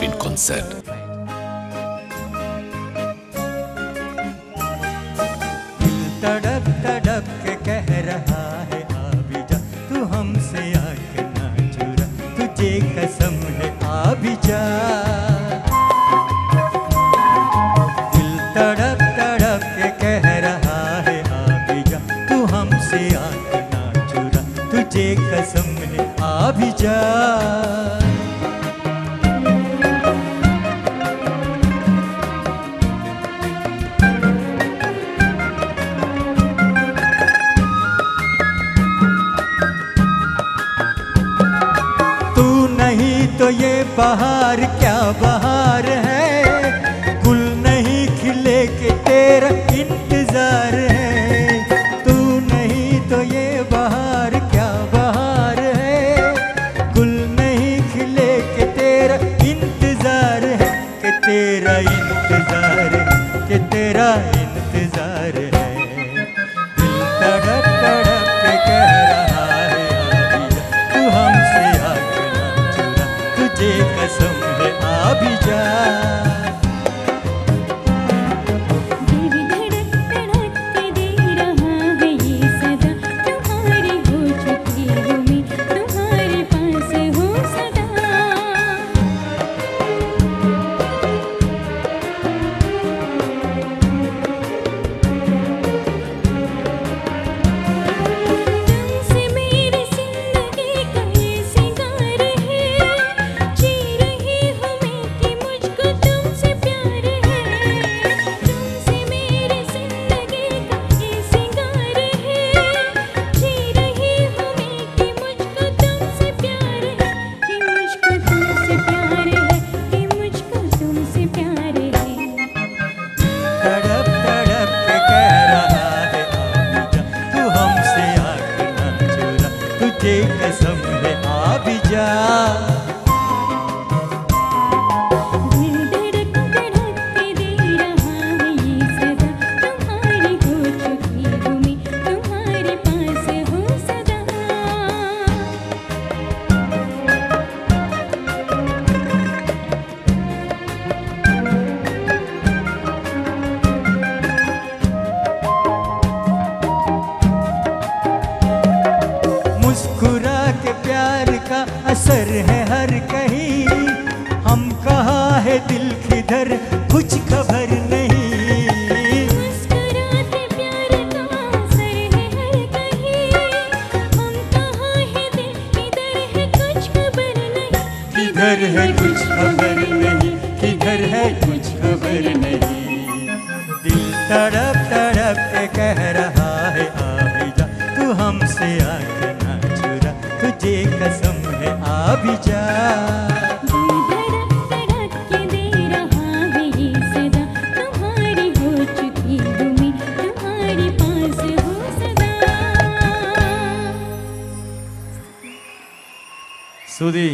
have been concerned. दिल तड़प तड़प के कह रहा है आ भी जा, तू हमसे आके ना चुरा, तुझे कसम है आ भी जा। दिल तड़प तड़प के कह रहा है आ भी जा, तू हमसे आके ना चुरा, तुझे कसम है आ भी जा। तो ये बहार क्या बहार है, गुल नहीं खिले के तेरा इंतजार है। तू नहीं तो ये बहार क्या बहार है, गुल नहीं खिले के तेरा इंतजार है, कि तेरा इंतजार है, कि तेरा इंतजार है। दिल तड़प तड़प के कह रहा है आ भी जा, तू हमसे आके ना चुरा, तुझे कसम है आ भी जा। कसम है आ भी जा। दिल धड़क धड़क के दे रहा है ये सदा, तुम्हारी हो चुकी हूँ मैं, तुम्हारे पास हूँ सदा। मुस्कुरा के प्यार का असर है हर कहीं, हम कहा है दिल किधर कुछ खबर नहीं। मुस्कुराते प्यार का असर है हर कहीं, हम कहा है दिल किधर है कुछ खबर नहीं, किधर है कुछ खबर नहीं, किधर है कुछ खबर नहीं। दिल तड़प तड़प के कह रहा है आ भी जा, तू हमसे आके तुझे कसम है आ भी जा। दिल धड़क धड़क के दे रहा है ये सदा, तुम्हारी हो चुकी हूँ मैं, तुम्हारे पास हूँ सदा। सुधी।